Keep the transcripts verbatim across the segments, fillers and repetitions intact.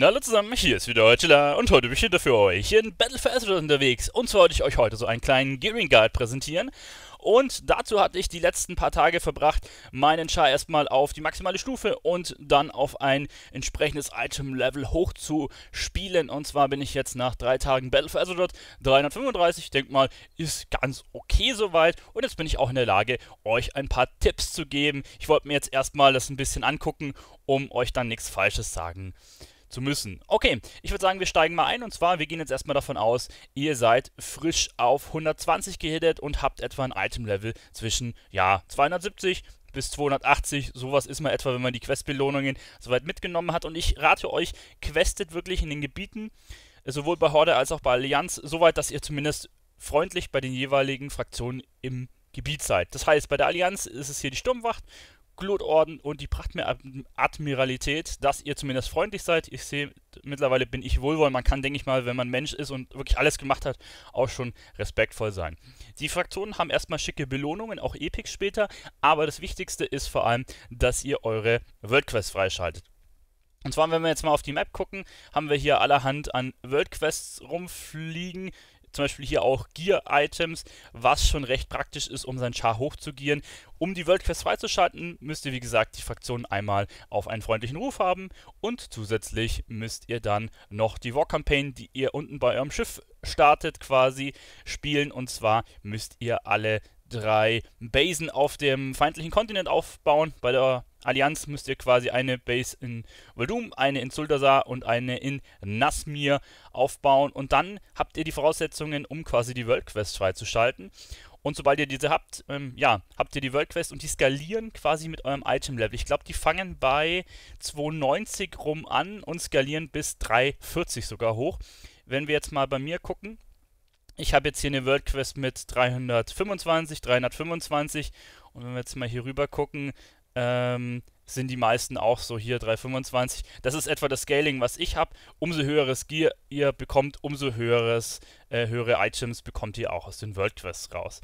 Hallo zusammen, hier ist wieder euer Telar und heute bin ich wieder für euch in Battle for Azeroth unterwegs. Und zwar wollte ich euch heute so einen kleinen Gearing Guide präsentieren. Und dazu hatte ich die letzten paar Tage verbracht, meinen Char erstmal auf die maximale Stufe und dann auf ein entsprechendes Item-Level hoch zu spielen. Und zwar bin ich jetzt nach drei Tagen Battle for Azeroth dreihundertfünfunddreißig. Ich denke mal, ist ganz okay soweit. Und jetzt bin ich auch in der Lage, euch ein paar Tipps zu geben. Ich wollte mir jetzt erstmal das ein bisschen angucken, um euch dann nichts Falsches sagen zu müssen. Okay, ich würde sagen, wir steigen mal ein und zwar, wir gehen jetzt erstmal davon aus, ihr seid frisch auf hundertzwanzig gehittet und habt etwa ein Item-Level zwischen, ja, zweihundertsiebzig bis zweihundertachtzig, sowas ist man etwa, wenn man die Questbelohnungen soweit mitgenommen hat und ich rate euch, questet wirklich in den Gebieten, sowohl bei Horde als auch bei Allianz, soweit, dass ihr zumindest freundlich bei den jeweiligen Fraktionen im Gebiet seid. Das heißt, bei der Allianz ist es hier die Sturmwacht, Glutorden und die Prachtmeer-Admiralität, dass ihr zumindest freundlich seid. Ich sehe, mittlerweile bin ich wohlwollend. Man kann, denke ich mal, wenn man Mensch ist und wirklich alles gemacht hat, auch schon respektvoll sein. Die Fraktionen haben erstmal schicke Belohnungen, auch Epics später, aber das Wichtigste ist vor allem, dass ihr eure Worldquests freischaltet. Und zwar, wenn wir jetzt mal auf die Map gucken, haben wir hier allerhand an Worldquests rumfliegen. Zum Beispiel hier auch Gear-Items, was schon recht praktisch ist, um seinen Char hochzugieren. Um die Worldquest freizuschalten, müsst ihr wie gesagt die Fraktion einmal auf einen freundlichen Ruf haben und zusätzlich müsst ihr dann noch die War-Campaign, die ihr unten bei eurem Schiff startet quasi, spielen. Und zwar müsst ihr alle drei Basen auf dem feindlichen Kontinent aufbauen. Bei der Allianz müsst ihr quasi eine Base in Vol'dun, eine in Zuldazar und eine in Nazmir aufbauen und dann habt ihr die Voraussetzungen, um quasi die Worldquest freizuschalten. Und sobald ihr diese habt, ähm, ja, habt ihr die Worldquest und die skalieren quasi mit eurem Item-Level. Ich glaube, die fangen bei zweihundertneunzig rum an und skalieren bis dreihundertvierzig sogar hoch. Wenn wir jetzt mal bei mir gucken, ich habe jetzt hier eine Worldquest mit dreihundertfünfundzwanzig, dreihundertfünfundzwanzig und wenn wir jetzt mal hier rüber gucken, ähm, sind die meisten auch so hier dreihundertfünfundzwanzig. Das ist etwa das Scaling, was ich habe. Umso höheres Gear ihr bekommt, umso höheres, äh, höhere Items bekommt ihr auch aus den Worldquests raus.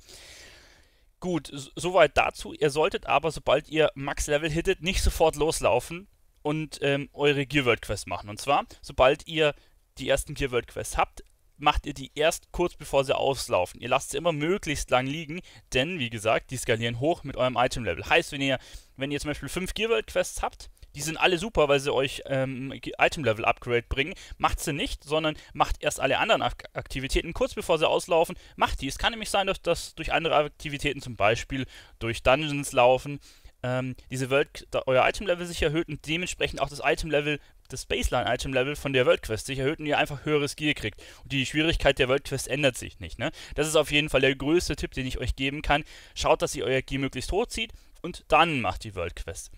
Gut, so, soweit dazu. Ihr solltet aber, sobald ihr Max-Level hittet, nicht sofort loslaufen und ähm, eure Gear-Worldquest machen. Und zwar, sobald ihr die ersten Gear-Worldquests habt, macht ihr die erst kurz bevor sie auslaufen. Ihr lasst sie immer möglichst lang liegen, denn wie gesagt, die skalieren hoch mit eurem Item-Level. Heißt, wenn ihr, wenn ihr zum Beispiel fünf Gear-World-Quests habt, die sind alle super, weil sie euch ähm, Item-Level-Upgrade bringen, macht sie nicht, sondern macht erst alle anderen Aktivitäten kurz bevor sie auslaufen, macht die. Es kann nämlich sein, dass das durch andere Aktivitäten, zum Beispiel durch Dungeons laufen, ähm, diese World, da euer Item-Level sich erhöht und dementsprechend auch das Item-Level, das Baseline-Item-Level von der Worldquest sich erhöht und ihr einfach höheres Gear kriegt. Und die Schwierigkeit der Worldquest ändert sich nicht, ne? Das ist auf jeden Fall der größte Tipp, den ich euch geben kann. Schaut, dass ihr euer Gear möglichst hochzieht und dann macht die Worldquest.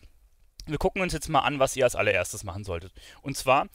Wir gucken uns jetzt mal an, was ihr als allererstes machen solltet. Und zwar,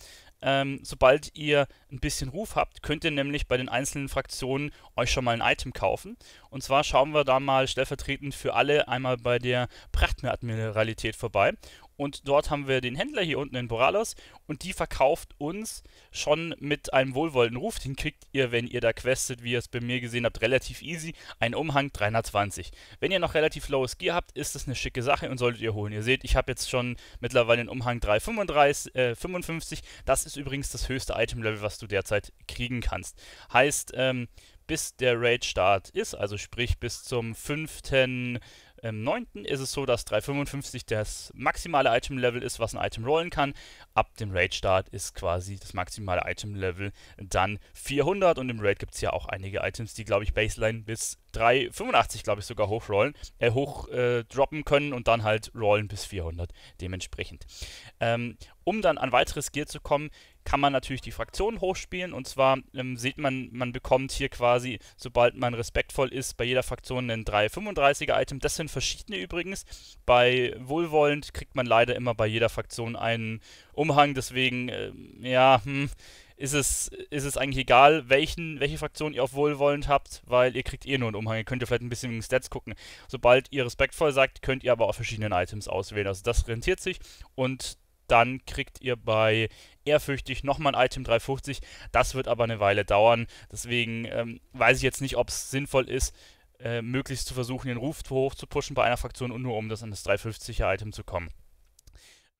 ähm, sobald ihr ein bisschen Ruf habt, könnt ihr nämlich bei den einzelnen Fraktionen euch schon mal ein Item kaufen. Und zwar schauen wir da mal stellvertretend für alle einmal bei der Prachtmeer-Admiralität vorbei. Und dort haben wir den Händler hier unten in Boralus und die verkauft uns schon mit einem wohlwollenden Ruf. Den kriegt ihr, wenn ihr da questet, wie ihr es bei mir gesehen habt, relativ easy. Ein Umhang dreihundertzwanzig. Wenn ihr noch relativ lowes Gear habt, ist das eine schicke Sache und solltet ihr holen. Ihr seht, ich habe jetzt schon mittlerweile einen Umhang dreihundertfünfunddreißig, äh, fünfundfünfzig. Das ist übrigens das höchste Item-Level, was du derzeit kriegen kannst. Heißt, ähm, bis der Raid-Start ist, also sprich bis zum fünften Im neunten ist es so, dass dreihundertfünfundfünfzig das maximale Item-Level ist, was ein Item rollen kann. Ab dem Raid-Start ist quasi das maximale Item-Level dann vierhundert und im Raid gibt es ja auch einige Items, die, glaube ich, Baseline bis dreihundertfünfundachtzig, glaube ich, sogar hochrollen, äh, hoch äh, droppen können und dann halt rollen bis vierhundert dementsprechend. Ähm, um dann an weiteres Gear zu kommen, kann man natürlich die Fraktionen hochspielen und zwar ähm, sieht man, man bekommt hier quasi, sobald man respektvoll ist, bei jeder Fraktion einen dreihundertfünfunddreißiger-Item. Das sind verschiedene übrigens. Bei Wohlwollend kriegt man leider immer bei jeder Fraktion einen Umhang, deswegen, äh, ja, hm, ist es, ist es eigentlich egal, welchen, welche Fraktion ihr auf Wohlwollend habt, weil ihr kriegt eh nur einen Umhang. Ihr könnt ihr vielleicht ein bisschen wegen Stats gucken. Sobald ihr respektvoll sagt, könnt ihr aber auch verschiedene Items auswählen. Also das rentiert sich und dann kriegt ihr bei ehrfürchtig nochmal ein Item dreihundertfünfzig. Das wird aber eine Weile dauern. Deswegen ähm, weiß ich jetzt nicht, ob es sinnvoll ist, äh, möglichst zu versuchen, den Ruf hoch zu pushen bei einer Fraktion und nur um das an das dreihundertfünfziger Item zu kommen.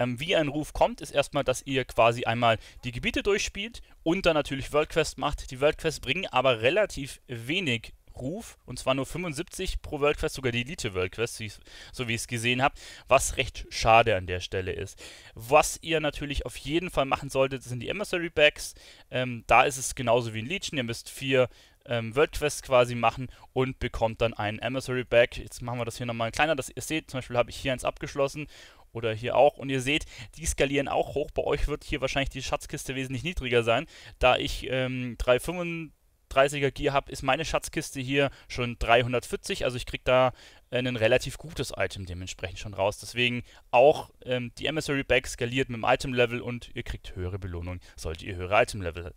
Ähm, wie ein Ruf kommt, ist erstmal, dass ihr quasi einmal die Gebiete durchspielt und dann natürlich Worldquest macht. Die Worldquests bringen aber relativ wenig Ruf, und zwar nur fünfundsiebzig pro Worldquest, sogar die Elite-Worldquest, so wie ich es gesehen habe, was recht schade an der Stelle ist. Was ihr natürlich auf jeden Fall machen solltet, sind die Emissary-Bags. Ähm, da ist es genauso wie in Legion, ihr müsst vier ähm, Worldquests quasi machen und bekommt dann einen Emissary-Bag. Jetzt machen wir das hier nochmal kleiner, dass ihr seht, zum Beispiel habe ich hier eins abgeschlossen oder hier auch, und ihr seht, die skalieren auch hoch. Bei euch wird hier wahrscheinlich die Schatzkiste wesentlich niedriger sein, da ich ähm, dreihundertfünfunddreißiger Gear habe, ist meine Schatzkiste hier schon dreihundertvierzig, also ich kriege da ein relativ gutes Item dementsprechend schon raus. Deswegen auch ähm, die Emissary Bag skaliert mit dem Item-Level und ihr kriegt höhere Belohnung, solltet ihr höhere Item-Level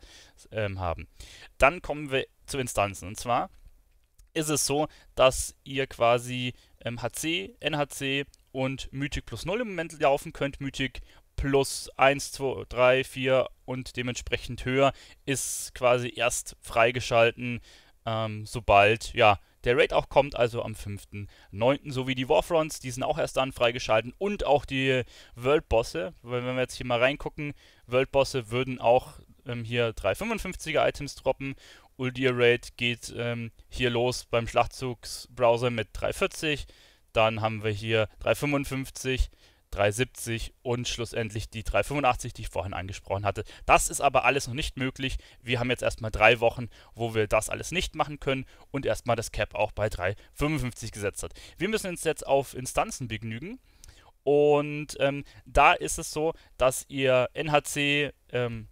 ähm, haben. Dann kommen wir zu Instanzen, und zwar ist es so, dass ihr quasi ähm, H C, N H C und Mythic plus null im Moment laufen könnt. Mythic plus eins, zwei, drei, vier und dementsprechend höher ist quasi erst freigeschalten, ähm, sobald ja der Raid auch kommt, also am fünften neunten sowie die Warfronts, die sind auch erst dann freigeschalten, und auch die Worldbosse, weil wenn wir jetzt hier mal reingucken, Worldbosse würden auch ähm, hier dreihundertfünfundfünfziger Items droppen. Uldir Raid geht ähm, hier los beim Schlachtzugsbrowser mit dreihundertvierzig, dann haben wir hier dreihundertfünfundfünfzig, dreihundertsiebzig und schlussendlich die dreihundertfünfundachtzig, die ich vorhin angesprochen hatte. Das ist aber alles noch nicht möglich. Wir haben jetzt erstmal drei Wochen, wo wir das alles nicht machen können und erstmal das Cap auch bei dreihundertfünfundfünfzig gesetzt hat. Wir müssen uns jetzt auf Instanzen begnügen, und ähm, da ist es so, dass ihr N H C ähm,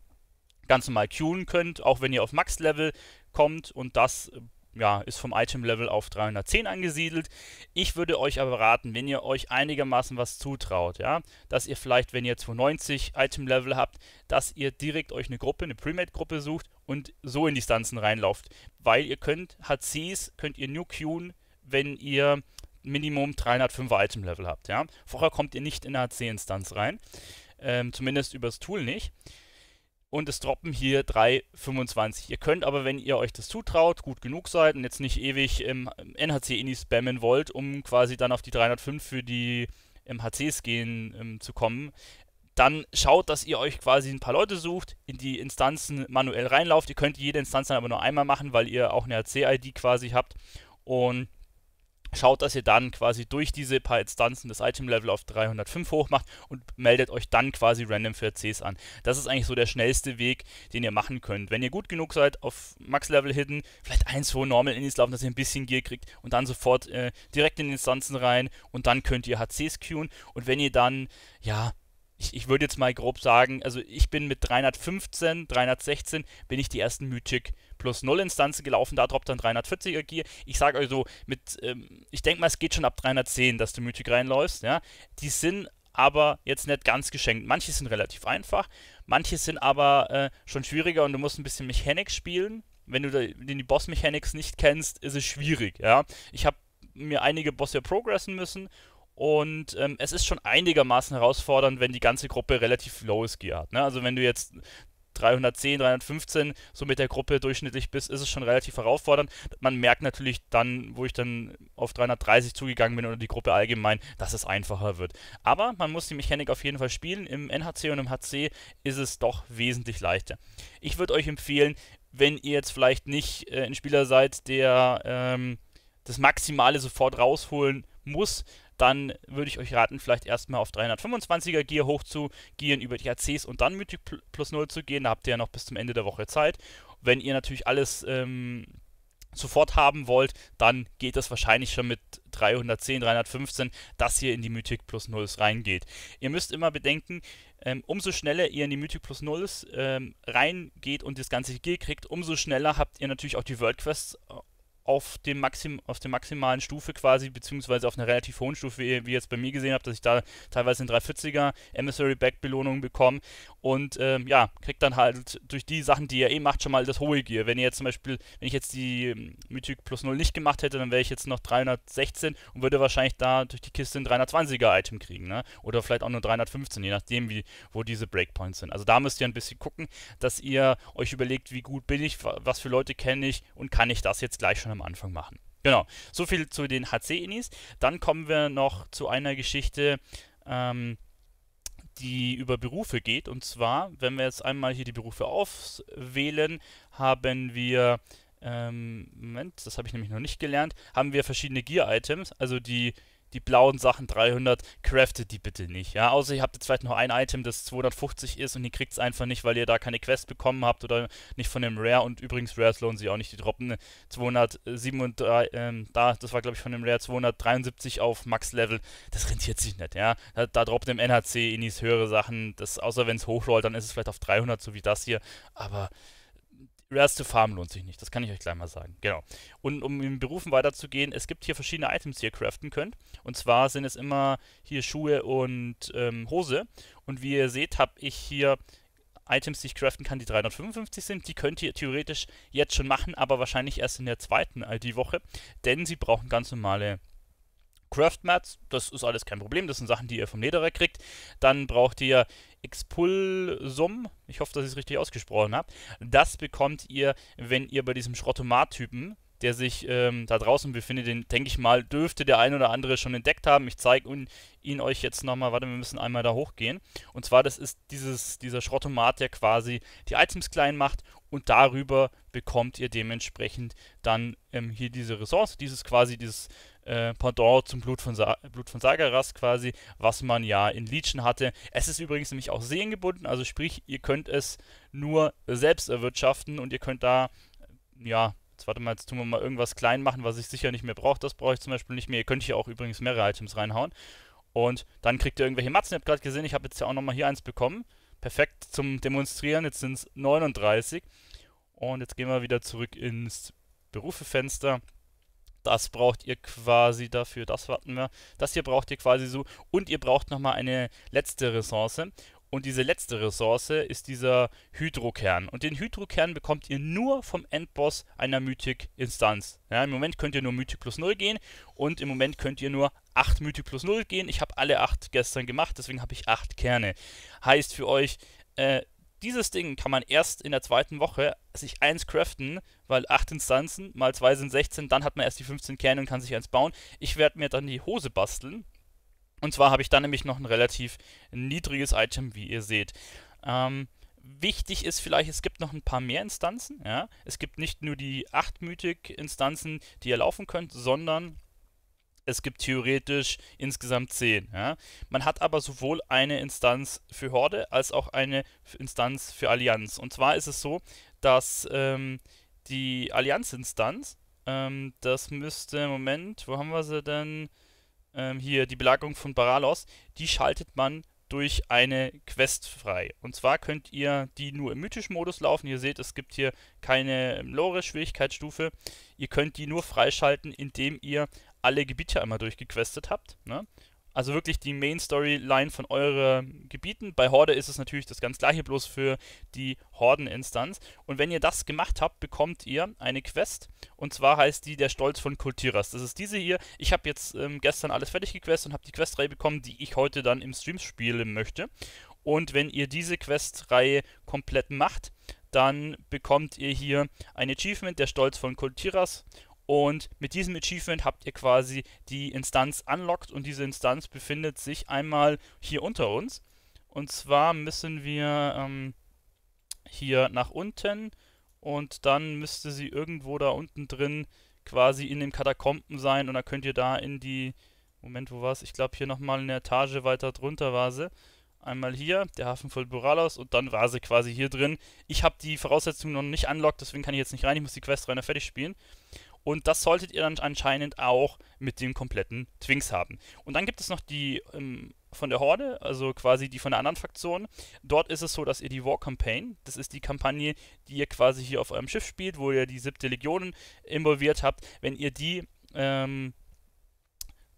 ganz normal queuen könnt, auch wenn ihr auf Max-Level kommt, und das äh, ja, ist vom Item-Level auf dreihundertzehn angesiedelt. Ich würde euch aber raten, wenn ihr euch einigermaßen was zutraut, ja, dass ihr vielleicht, wenn ihr zweihundertneunzig Item-Level habt, dass ihr direkt euch eine Gruppe, eine Premade-Gruppe sucht und so in Distanzen reinlauft. Weil ihr könnt, H Cs könnt ihr nur queuen, wenn ihr Minimum dreihundertfünfer Item-Level habt, ja. Vorher kommt ihr nicht in eine H C-Instanz rein, ähm, zumindest übers Tool nicht. Und es droppen hier dreihundertfünfundzwanzig. Ihr könnt aber, wenn ihr euch das zutraut, gut genug seid und jetzt nicht ewig im N H C-Ini spammen wollt, um quasi dann auf die dreihundertfünf für die H Cs gehen ähm, zu kommen, dann schaut, dass ihr euch quasi ein paar Leute sucht, in die Instanzen manuell reinlauft. Ihr könnt jede Instanz dann aber nur einmal machen, weil ihr auch eine H C-I D quasi habt, und schaut, dass ihr dann quasi durch diese paar Instanzen das Item-Level auf dreihundertfünf hochmacht und meldet euch dann quasi random für H Cs an. Das ist eigentlich so der schnellste Weg, den ihr machen könnt. Wenn ihr gut genug seid, auf Max-Level hidden, vielleicht eins, zwei Normal-Indies laufen, dass ihr ein bisschen Gear kriegt und dann sofort äh, direkt in die Instanzen rein, und dann könnt ihr H Cs queuen. Und wenn ihr dann, ja, ich, ich würde jetzt mal grob sagen, also ich bin mit dreihundertfünfzehn, dreihundertsechzehn bin ich die ersten Mythic plus null Instanzen gelaufen, da droppt dann dreihundertvierziger Gear. Ich sage euch so, mit, ähm, ich denke mal, es geht schon ab dreihundertzehn, dass du Mythic reinläufst, ja. Die sind aber jetzt nicht ganz geschenkt. Manche sind relativ einfach, manche sind aber äh, schon schwieriger, und du musst ein bisschen Mechanics spielen. Wenn du da, wenn die Boss-Mechanics nicht kennst, ist es schwierig, ja. Ich habe mir einige Bosse progressen müssen, und ähm, es ist schon einigermaßen herausfordernd, wenn die ganze Gruppe relativ lowes Gear hat, ne? Also wenn du jetzt dreihundertzehn, dreihundertfünfzehn so mit der Gruppe durchschnittlich bist, ist es schon relativ herausfordernd. Man merkt natürlich dann, wo ich dann auf dreihundertdreißig zugegangen bin oder die Gruppe allgemein, dass es einfacher wird. Aber man muss die Mechanik auf jeden Fall spielen. Im N H C und im H C ist es doch wesentlich leichter. Ich würde euch empfehlen, wenn ihr jetzt vielleicht nicht äh, ein Spieler seid, der ähm, das Maximale sofort rausholen muss, dann würde ich euch raten, vielleicht erstmal auf dreihundertfünfundzwanziger Gear hoch zu gehen, über die H Cs und dann Mythic plus null zu gehen. Da habt ihr ja noch bis zum Ende der Woche Zeit. Wenn ihr natürlich alles ähm, sofort haben wollt, dann geht das wahrscheinlich schon mit dreihundertzehn, dreihundertfünfzehn, dass ihr in die Mythic plus Nulls reingeht. Ihr müsst immer bedenken, ähm, umso schneller ihr in die Mythic plus Nulls ähm, reingeht und das ganze Gear kriegt, umso schneller habt ihr natürlich auch die Worldquests auf dem Maxim, auf der maximalen Stufe quasi, beziehungsweise auf einer relativ hohen Stufe, wie ihr, wie ihr jetzt bei mir gesehen habt, dass ich da teilweise eine dreihundertvierziger Emissary Bag Belohnung bekomme, und ähm, ja, kriegt dann halt durch die Sachen, die ihr eh macht, schon mal das hohe Gear. Wenn ihr jetzt zum Beispiel, wenn ich jetzt die Mythic plus null nicht gemacht hätte, dann wäre ich jetzt noch dreihundertsechzehn und würde wahrscheinlich da durch die Kiste ein dreihundertzwanziger Item kriegen, ne? Oder vielleicht auch nur dreihundertfünfzehn, je nachdem, wie, wo diese Breakpoints sind. Also da müsst ihr ein bisschen gucken, dass ihr euch überlegt, wie gut bin ich, was für Leute kenne ich und kann ich das jetzt gleich schon am Anfang machen. Genau, so viel zu den H C-Inis. Dann kommen wir noch zu einer Geschichte, ähm, die über Berufe geht. Und zwar, wenn wir jetzt einmal hier die Berufe auswählen, haben wir, ähm, Moment, das habe ich nämlich noch nicht gelernt, haben wir verschiedene Gear-Items, also die Die blauen Sachen dreihundert, craftet die bitte nicht. Ja, außer ihr habt jetzt vielleicht noch ein Item, das zweihundertfünfzig ist und ihr kriegt es einfach nicht, weil ihr da keine Quest bekommen habt oder nicht von dem Rare. Und übrigens, Rares lohnen sich auch nicht. Die droppen zweihundertsiebenunddreißig, ähm, da, das war glaube ich von dem Rare zweihundertdreiundsiebzig auf Max-Level. Das rentiert sich nicht, ja. Da, da droppt im N H C Inis höhere Sachen. Das, außer wenn es hochrollt, dann ist es vielleicht auf dreihundert, so wie das hier. Aber Rares zu farmen lohnt sich nicht, das kann ich euch gleich mal sagen. Genau. Und um in Berufen weiterzugehen, es gibt hier verschiedene Items, die ihr craften könnt. Und zwar sind es immer hier Schuhe und ähm, Hose. Und wie ihr seht, habe ich hier Items, die ich craften kann, die dreihundertfünfundfünfzig sind. Die könnt ihr theoretisch jetzt schon machen, aber wahrscheinlich erst in der zweiten I D-Woche. Denn sie brauchen ganz normale Craft-Mats, das ist alles kein Problem, das sind Sachen, die ihr vom Lederer kriegt. Dann braucht ihr Expulsum, ich hoffe, dass ich es richtig ausgesprochen habe. Das bekommt ihr, wenn ihr bei diesem Schrottomat-Typen, der sich ähm, da draußen befindet, den, denke ich mal, dürfte der ein oder andere schon entdeckt haben. Ich zeige ihn euch jetzt nochmal, warte, wir müssen einmal da hochgehen. Und zwar, das ist dieses, dieser Schrottomat, der quasi die Items klein macht und darüber bekommt ihr dementsprechend dann ähm, hier diese Ressource, dieses quasi, dieses Äh, Pendant zum Blut von, Sa Blut von Sagaras quasi, was man ja in Legion hatte. Es ist übrigens nämlich auch seelengebunden, also sprich, ihr könnt es nur selbst erwirtschaften und ihr könnt da, ja, jetzt warte mal, jetzt tun wir mal irgendwas klein machen, was ich sicher nicht mehr brauche, das brauche ich zum Beispiel nicht mehr. Ihr könnt hier auch übrigens mehrere Items reinhauen und dann kriegt ihr irgendwelche Matzen, ihr habt gerade gesehen, ich habe jetzt ja auch nochmal hier eins bekommen, perfekt zum Demonstrieren, jetzt sind es neununddreißig und jetzt gehen wir wieder zurück ins Berufefenster. Das braucht ihr quasi dafür, das warten wir. Das hier braucht ihr quasi so. Und ihr braucht nochmal eine letzte Ressource. Und diese letzte Ressource ist dieser Hydrokern. Und den Hydrokern bekommt ihr nur vom Endboss einer Mythic-Instanz. Ja, im Moment könnt ihr nur Mythic plus null gehen. Und im Moment könnt ihr nur acht Mythic plus null gehen. Ich habe alle acht gestern gemacht, deswegen habe ich acht Kerne. Heißt für euch, äh, dieses Ding kann man erst in der zweiten Woche sich eins craften, weil acht Instanzen mal zwei sind sechzehn, dann hat man erst die fünfzehn Kerne und kann sich eins bauen. Ich werde mir dann die Hose basteln. Und zwar habe ich dann nämlich noch ein relativ niedriges Item, wie ihr seht. Ähm, wichtig ist vielleicht, es gibt noch ein paar mehr Instanzen. Ja? Es gibt nicht nur die acht Mythic-Instanzen, die ihr laufen könnt, sondern es gibt theoretisch insgesamt zehn. Ja? Man hat aber sowohl eine Instanz für Horde als auch eine Instanz für Allianz. Und zwar ist es so, dass ähm, die Allianz-Instanz, ähm, das müsste, Moment, wo haben wir sie denn? Ähm, hier, die Belagerung von Boralus, die schaltet man durch eine Quest frei. Und zwar könnt ihr die nur im mythischen Modus laufen. Ihr seht, es gibt hier keine Lore-Schwierigkeitsstufe. Ihr könnt die nur freischalten, indem ihr alle Gebiete einmal durchgequestet habt, ne? Also wirklich die Main-Storyline von euren Gebieten. Bei Horde ist es natürlich das ganz gleiche, bloß für die Horden-Instanz. Und wenn ihr das gemacht habt, bekommt ihr eine Quest. Und zwar heißt die Der Stolz von Kul Tiras. Das ist diese hier. Ich habe jetzt ähm, gestern alles fertig gequestet und habe die Questreihe bekommen, die ich heute dann im Stream spielen möchte. Und wenn ihr diese Questreihe komplett macht, dann bekommt ihr hier ein Achievement, Der Stolz von Kul Tiras. Und mit diesem Achievement habt ihr quasi die Instanz unlocked und diese Instanz befindet sich einmal hier unter uns. Und zwar müssen wir ähm, hier nach unten und dann müsste sie irgendwo da unten drin quasi in den Katakomben sein. Und dann könnt ihr da in die, Moment, wo war es? Ich glaube hier nochmal eine Etage weiter drunter war sie. Einmal hier, der Hafen von Boralus und dann war sie quasi hier drin. Ich habe die Voraussetzungen noch nicht unlocked, deswegen kann ich jetzt nicht rein. Ich muss die Quest reiner fertig spielen. Und das solltet ihr dann anscheinend auch mit dem kompletten Twinks haben. Und dann gibt es noch die ähm, von der Horde, also quasi die von der anderen Fraktion. Dort ist es so, dass ihr die War Campaign, das ist die Kampagne, die ihr quasi hier auf eurem Schiff spielt, wo ihr die siebte Legion involviert habt. Wenn ihr die ähm,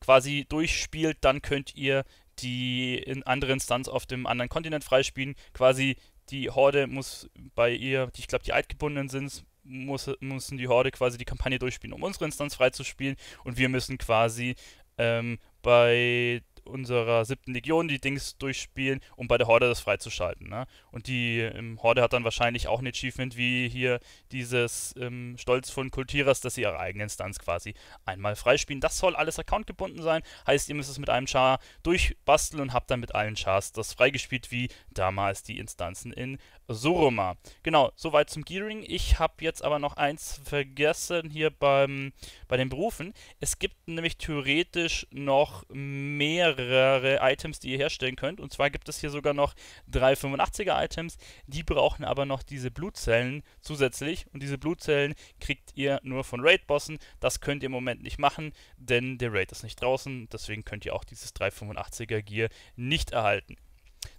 quasi durchspielt, dann könnt ihr die in andere Instanz auf dem anderen Kontinent freispielen. Quasi die Horde muss bei ihr, ich glaube die Altgebundenen sind, Muss, müssen die Horde quasi die Kampagne durchspielen, um unsere Instanz freizuspielen und wir müssen quasi ähm, bei unserer siebten Legion die Dings durchspielen, um bei der Horde das freizuschalten. Ne? Und die ähm, Horde hat dann wahrscheinlich auch ein Achievement wie hier dieses ähm, Stolz von Kul Tiras, dass sie ihre eigene Instanz quasi einmal freispielen. Das soll alles accountgebunden sein, heißt, ihr müsst es mit einem Char durchbasteln und habt dann mit allen Chars das freigespielt, wie damals die Instanzen in Suruma. Genau, soweit zum Gearing. Ich habe jetzt aber noch eins vergessen hier beim, bei den Berufen. Es gibt nämlich theoretisch noch mehrere Items, die ihr herstellen könnt. Und zwar gibt es hier sogar noch drei fünfundachtzig er Items. Die brauchen aber noch diese Blutzellen zusätzlich. Und diese Blutzellen kriegt ihr nur von Raid-Bossen. Das könnt ihr im Moment nicht machen, denn der Raid ist nicht draußen. Deswegen könnt ihr auch dieses drei fünfundachtzig er Gear nicht erhalten.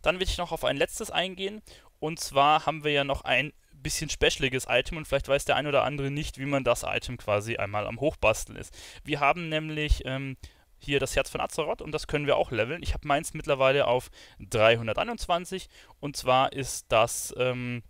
Dann will ich noch auf ein letztes eingehen. Und zwar haben wir ja noch ein bisschen specialiges Item und vielleicht weiß der ein oder andere nicht, wie man das Item quasi einmal am Hochbasteln ist. Wir haben nämlich ähm, hier das Herz von Azeroth und das können wir auch leveln. Ich habe meins mittlerweile auf dreihunderteinundzwanzig und zwar ist das, ähm,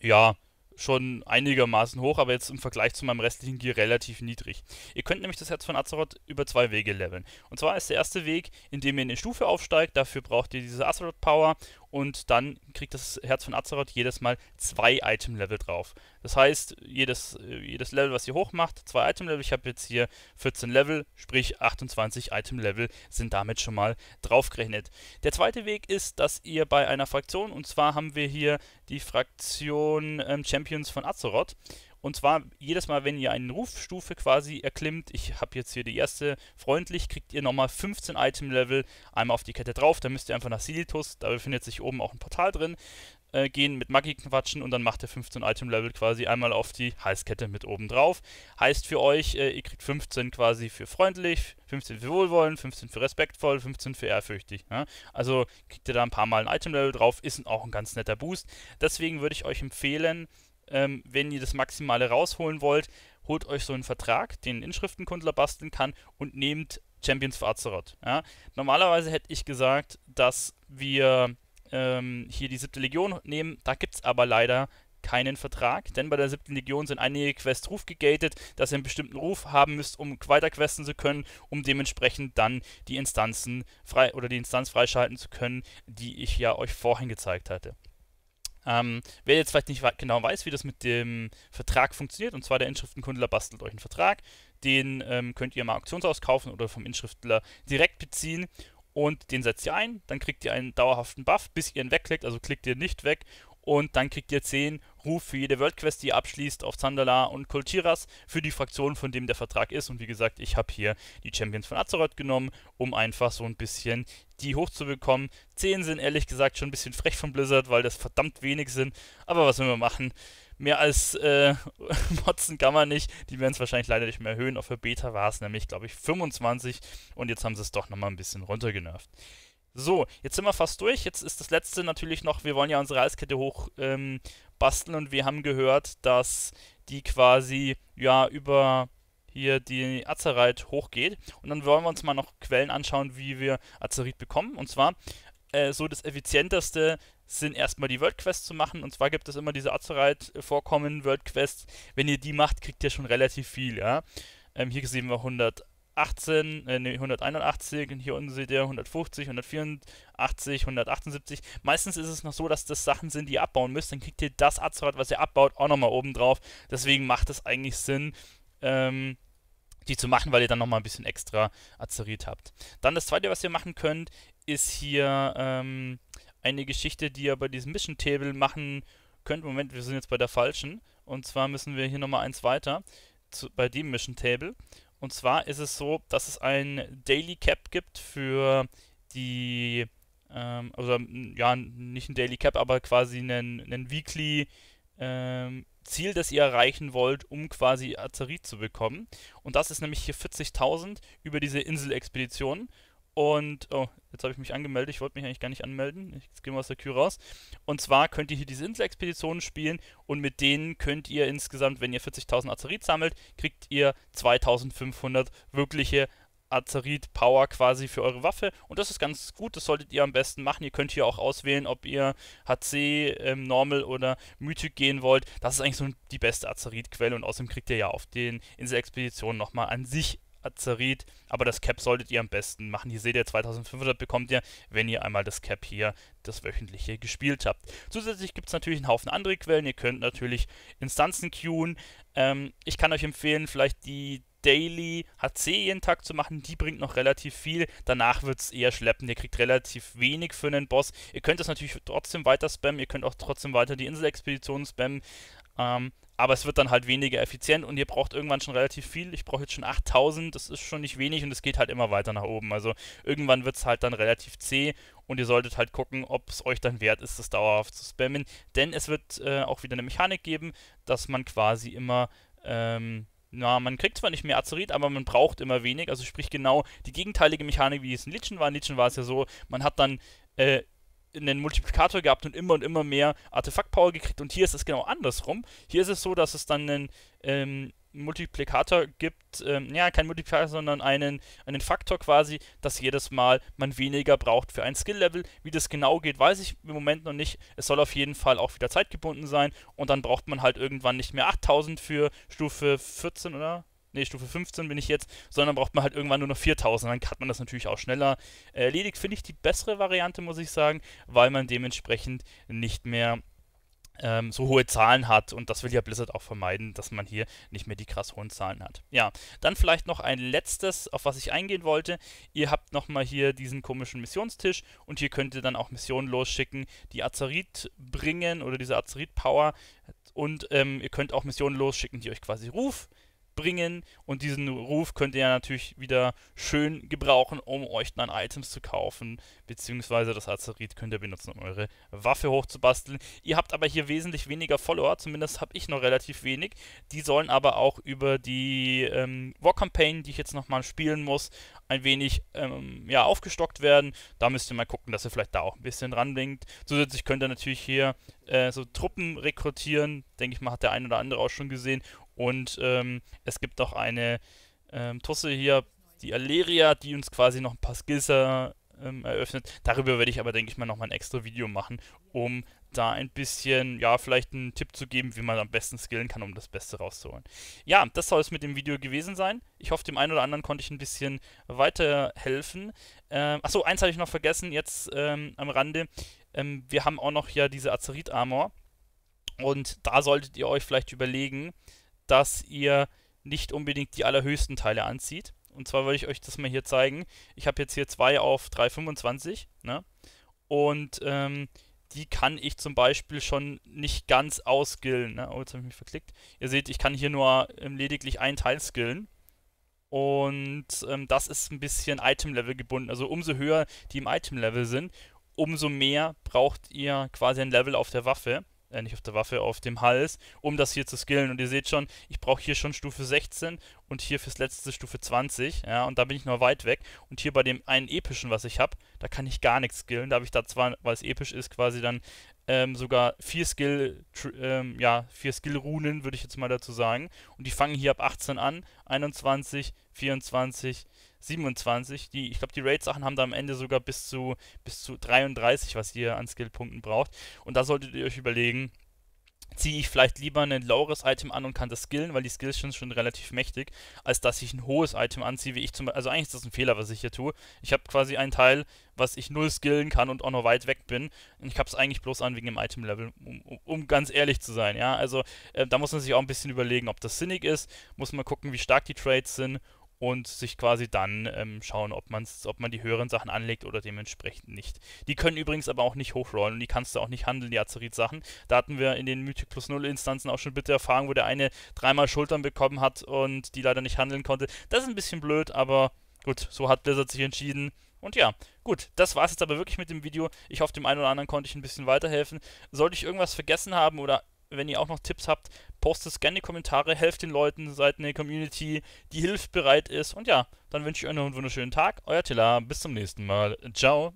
ja... schon einigermaßen hoch, aber jetzt im Vergleich zu meinem restlichen Gear relativ niedrig. Ihr könnt nämlich das Herz von Azeroth über zwei Wege leveln. Und zwar ist der erste Weg, indem ihr in die Stufe aufsteigt, dafür braucht ihr diese Azeroth Power und dann kriegt das Herz von Azeroth jedes Mal zwei Item-Level drauf. Das heißt, jedes, jedes Level, was ihr hoch macht, zwei Item-Level. Ich habe jetzt hier vierzehn Level, sprich achtundzwanzig Item-Level sind damit schon mal draufgerechnet. Der zweite Weg ist, dass ihr bei einer Fraktion, und zwar haben wir hier die Fraktion ähm, Champions von Azeroth. Und zwar jedes Mal, wenn ihr eine Rufstufe quasi erklimmt, ich habe jetzt hier die erste freundlich, kriegt ihr nochmal fünfzehn Item-Level einmal auf die Kette drauf. Da müsst ihr einfach nach Silithus, da befindet sich oben auch ein Portal drin, äh, gehen mit Magie quatschen und dann macht ihr fünfzehn Item-Level quasi einmal auf die Heißkette mit oben drauf. Heißt für euch, äh, ihr kriegt fünfzehn quasi für freundlich, fünfzehn für wohlwollend, fünfzehn für respektvoll, fünfzehn für ehrfürchtig. Ja? Also kriegt ihr da ein paar Mal ein Item-Level drauf, ist auch ein ganz netter Boost. Deswegen würde ich euch empfehlen, Ähm, wenn ihr das Maximale rausholen wollt, holt euch so einen Vertrag, den ein Inschriftenkundler basteln kann und nehmt Champions von Azeroth. Ja? Normalerweise hätte ich gesagt, dass wir ähm, hier die siebte Legion nehmen, da gibt es aber leider keinen Vertrag, denn bei der siebten Legion sind einige Quests rufgegatet, dass ihr einen bestimmten Ruf haben müsst, um weiter questen zu können, um dementsprechend dann die Instanzen frei oder die Instanz freischalten zu können, die ich ja euch vorhin gezeigt hatte. Ähm, wer jetzt vielleicht nicht genau weiß, wie das mit dem Vertrag funktioniert, und zwar der Inschriftenkundler bastelt euch einen Vertrag, den ähm, könnt ihr mal Auktionshaus kaufen oder vom Inschriftler direkt beziehen und den setzt ihr ein, dann kriegt ihr einen dauerhaften Buff, bis ihr ihn wegklickt, also klickt ihr nicht weg und dann kriegt ihr zehn Ruf für jede Worldquest, die ihr abschließt auf Zandalar und Kul Tiras für die Fraktion, von dem der Vertrag ist und wie gesagt, ich habe hier die Champions von Azeroth genommen, um einfach so ein bisschen die hochzubekommen. zehn sind ehrlich gesagt schon ein bisschen frech von Blizzard, weil das verdammt wenig sind, aber was will man machen? Mehr als äh, motzen kann man nicht, die werden es wahrscheinlich leider nicht mehr erhöhen, auf der Beta war es nämlich glaube ich fünfundzwanzig und jetzt haben sie es doch nochmal ein bisschen runtergenervt. So, jetzt sind wir fast durch. Jetzt ist das letzte natürlich noch, wir wollen ja unsere Eiskette hoch ähm, basteln und wir haben gehört, dass die quasi ja über hier die Azerite hochgeht. Und dann wollen wir uns mal noch Quellen anschauen, wie wir Azerit bekommen. Und zwar äh, so das effizienteste sind erstmal die World Quests zu machen. Und zwar gibt es immer diese Azerite-Vorkommen, World Quests. Wenn ihr die macht, kriegt ihr schon relativ viel. Ja? Ähm, hier sehen wir hundert achtzehn, äh, nee, hunderteinundachtzig und hier unten seht ihr hundertfünfzig, hundertvierundachtzig, hundertachtundsiebzig. Meistens ist es noch so, dass das Sachen sind, die ihr abbauen müsst. Dann kriegt ihr das Azeroth, was ihr abbaut, auch nochmal oben drauf. Deswegen macht es eigentlich Sinn, ähm, die zu machen, weil ihr dann nochmal ein bisschen extra Azeroth habt. Dann das zweite, was ihr machen könnt, ist hier ähm, eine Geschichte, die ihr bei diesem Mission Table machen könnt. Moment, wir sind jetzt bei der falschen. Und zwar müssen wir hier nochmal eins weiter zu, bei dem Mission Table. Und zwar ist es so, dass es ein Daily Cap gibt für die, ähm, also ja, nicht ein Daily Cap, aber quasi einen, einen Weekly ähm, Ziel, das ihr erreichen wollt, um quasi Azeroth zu bekommen. Und das ist nämlich hier vierzigtausend über diese Inselexpedition. Und, oh, jetzt habe ich mich angemeldet, ich wollte mich eigentlich gar nicht anmelden, jetzt gehen wir aus der Queue raus. Und zwar könnt ihr hier diese Inselexpeditionen spielen und mit denen könnt ihr insgesamt, wenn ihr vierzigtausend Azeroth sammelt, kriegt ihr zweitausendfünfhundert wirkliche Azeroth Power quasi für eure Waffe. Und das ist ganz gut, das solltet ihr am besten machen. Ihr könnt hier auch auswählen, ob ihr H C, ähm, Normal oder Mythic gehen wollt. Das ist eigentlich so die beste Azeroth Quelle und außerdem kriegt ihr ja auf den Inselexpeditionen nochmal an sich Azeroth, aber das Cap solltet ihr am besten machen. Hier seht ihr, zweitausendfünfhundert bekommt ihr, wenn ihr einmal das Cap hier, das wöchentliche, gespielt habt. Zusätzlich gibt es natürlich einen Haufen andere Quellen. Ihr könnt natürlich Instanzen queuen. Ähm, ich kann euch empfehlen, vielleicht die Daily H C jeden Tag zu machen, die bringt noch relativ viel. Danach wird es eher schleppen, ihr kriegt relativ wenig für einen Boss. Ihr könnt das natürlich trotzdem weiter spammen, ihr könnt auch trotzdem weiter die Inselexpedition spammen. Ähm, aber es wird dann halt weniger effizient und ihr braucht irgendwann schon relativ viel. Ich brauche jetzt schon achttausend, das ist schon nicht wenig und es geht halt immer weiter nach oben. Also irgendwann wird es halt dann relativ zäh und ihr solltet halt gucken, ob es euch dann wert ist, das dauerhaft zu spammen. Denn es wird äh, auch wieder eine Mechanik geben, dass man quasi immer... Ähm, Na, man kriegt zwar nicht mehr Azeroth, aber man braucht immer wenig. Also sprich genau die gegenteilige Mechanik, wie es in Lichen war. In Lichen war es ja so, man hat dann äh, einen Multiplikator gehabt und immer und immer mehr Artefakt-Power gekriegt. Und hier ist es genau andersrum. Hier ist es so, dass es dann einen ähm, Multiplikator gibt. Ähm, ja, kein Multiplikator, sondern einen, einen Faktor quasi, dass jedes Mal man weniger braucht für ein Skill-Level. Wie das genau geht, weiß ich im Moment noch nicht. Es soll auf jeden Fall auch wieder zeitgebunden sein. Und dann braucht man halt irgendwann nicht mehr achttausend für Stufe vierzehn, oder? Ne, Stufe fünfzehn bin ich jetzt. Sondern braucht man halt irgendwann nur noch viertausend. Dann hat man das natürlich auch schneller erledigt. Finde ich die bessere Variante, muss ich sagen, weil man dementsprechend nicht mehr... so hohe Zahlen hat und das will ja Blizzard auch vermeiden, dass man hier nicht mehr die krass hohen Zahlen hat. Ja, dann vielleicht noch ein letztes, auf was ich eingehen wollte. Ihr habt nochmal hier diesen komischen Missionstisch und hier könnt ihr dann auch Missionen losschicken, die Azeroth bringen oder diese Azeroth-Power und ähm, ihr könnt auch Missionen losschicken, die euch quasi Ruf bringen und diesen Ruf könnt ihr ja natürlich wieder schön gebrauchen, um euch dann Items zu kaufen, beziehungsweise das Azeroth könnt ihr benutzen, um eure Waffe hochzubasteln. Ihr habt aber hier wesentlich weniger Follower, zumindest habe ich noch relativ wenig. Die sollen aber auch über die ähm, War Campaign, die ich jetzt nochmal spielen muss, ein wenig ähm, ja, aufgestockt werden. Da müsst ihr mal gucken, dass ihr vielleicht da auch ein bisschen dran denkt. Zusätzlich könnt ihr natürlich hier äh, so Truppen rekrutieren, denke ich mal, hat der ein oder andere auch schon gesehen. Und ähm, es gibt auch eine ähm, Tusse hier, die Alleria, die uns quasi noch ein paar Skills ähm, eröffnet. Darüber werde ich aber, denke ich mal, nochmal ein extra Video machen, um da ein bisschen, ja, vielleicht einen Tipp zu geben, wie man am besten skillen kann, um das Beste rauszuholen. Ja, das soll es mit dem Video gewesen sein. Ich hoffe, dem einen oder anderen konnte ich ein bisschen weiterhelfen. Ähm, achso, eins hatte ich noch vergessen, jetzt ähm, am Rande. Ähm, wir haben auch noch ja diese Azeroth-Armor. Und da solltet ihr euch vielleicht überlegen, dass ihr nicht unbedingt die allerhöchsten Teile anzieht. Und zwar würde ich euch das mal hier zeigen. Ich habe jetzt hier zwei auf drei Komma fünfundzwanzig, ne? Und ähm, die kann ich zum Beispiel schon nicht ganz ausskillen, ne? Oh, jetzt habe ich mich verklickt. Ihr seht, ich kann hier nur ähm, lediglich ein Teil skillen. Und ähm, das ist ein bisschen Item-Level gebunden. Also umso höher die im Item-Level sind, umso mehr braucht ihr quasi ein Level auf der Waffe. Äh, nicht auf der Waffe, auf dem Hals, um das hier zu skillen. Und ihr seht schon, ich brauche hier schon Stufe sechzehn und hier fürs letzte Stufe zwanzig. Ja, und da bin ich noch weit weg. Und hier bei dem einen epischen, was ich habe, da kann ich gar nichts skillen. Da habe ich da zwar, weil es episch ist, quasi dann ähm, sogar vier Skill, ähm, ja, vier Skill-Runen, würde ich jetzt mal dazu sagen. Und die fangen hier ab achtzehn an, einundzwanzig, vierundzwanzig, siebenundzwanzig. Die, ich glaube, die Raid-Sachen haben da am Ende sogar bis zu, bis zu dreiunddreißig, was ihr an Skillpunkten braucht. Und da solltet ihr euch überlegen, ziehe ich vielleicht lieber ein loweres Item an und kann das skillen, weil die Skills sind schon relativ mächtig, als dass ich ein hohes Item anziehe, wie ich zum Beispiel. Also eigentlich ist das ein Fehler, was ich hier tue. Ich habe quasi einen Teil, was ich null skillen kann und auch noch weit weg bin. Und ich habe es eigentlich bloß an wegen dem Item-Level, um, um, um ganz ehrlich zu sein. Ja, also äh, da muss man sich auch ein bisschen überlegen, ob das sinnig ist. Muss man gucken, wie stark die Trades sind. Und sich quasi dann ähm, schauen, ob, man's, ob man die höheren Sachen anlegt oder dementsprechend nicht. Die können übrigens aber auch nicht hochrollen und die kannst du auch nicht handeln, die Azeroth-Sachen. Da hatten wir in den Mythic plus null Instanzen auch schon bitte Erfahrung, wo der eine dreimal Schultern bekommen hat und die leider nicht handeln konnte. Das ist ein bisschen blöd, aber gut, so hat Blizzard sich entschieden. Und ja, gut, das war es jetzt aber wirklich mit dem Video. Ich hoffe, dem einen oder anderen konnte ich ein bisschen weiterhelfen. Sollte ich irgendwas vergessen haben oder... wenn ihr auch noch Tipps habt, postet es gerne in die Kommentare, helft den Leuten, seid eine Community, die hilfsbereit ist. Und ja, dann wünsche ich euch noch einen wunderschönen Tag. Euer Telar, bis zum nächsten Mal. Ciao.